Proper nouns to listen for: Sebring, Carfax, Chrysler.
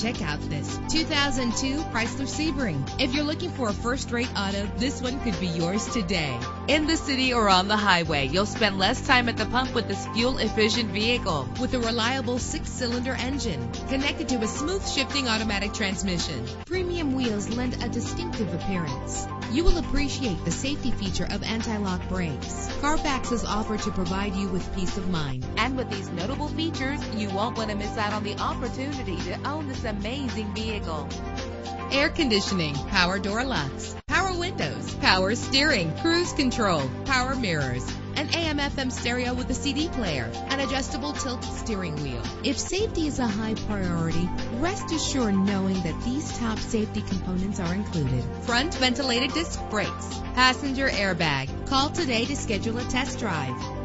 Check out this 2002 Chrysler Sebring. If you're looking for a first-rate auto, this one could be yours today. In the city or on the highway, you'll spend less time at the pump with this fuel-efficient vehicle. With a reliable 6-cylinder engine connected to a smooth shifting automatic transmission, premium wheels lend a distinctive appearance. You will appreciate the safety feature of anti-lock brakes. Carfax is offered to provide you with peace of mind. And with these notable features, you won't want to miss out on the opportunity to own this amazing vehicle. Air conditioning, power door locks, power windows, power steering, cruise control, power mirrors, an AM/FM stereo with a CD player, an adjustable tilt steering wheel. If safety is a high priority, rest assured knowing that these top safety components are included. Front ventilated disc brakes, passenger airbag. Call today to schedule a test drive.